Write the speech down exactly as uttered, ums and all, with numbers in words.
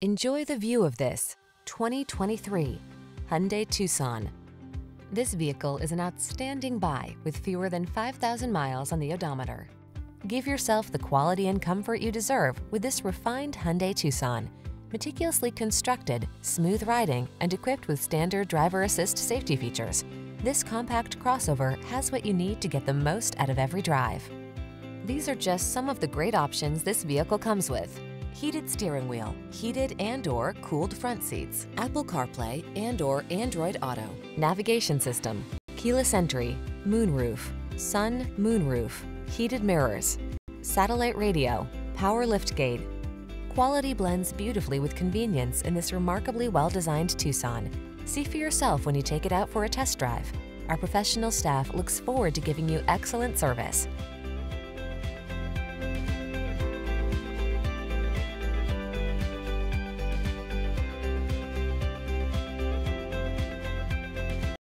Enjoy the view of this twenty twenty-three Hyundai Tucson. This vehicle is an outstanding buy with fewer than five thousand miles on the odometer. Give yourself the quality and comfort you deserve with this refined Hyundai Tucson. Meticulously constructed, smooth riding, and equipped with standard driver assist safety features, this compact crossover has what you need to get the most out of every drive. These are just some of the great options this vehicle comes with: heated steering wheel, heated and or cooled front seats, Apple CarPlay and or Android Auto, navigation system, keyless entry, moonroof, sun moonroof, heated mirrors, satellite radio, power liftgate. Quality blends beautifully with convenience in this remarkably well-designed Tucson. See for yourself when you take it out for a test drive. Our professional staff looks forward to giving you excellent service.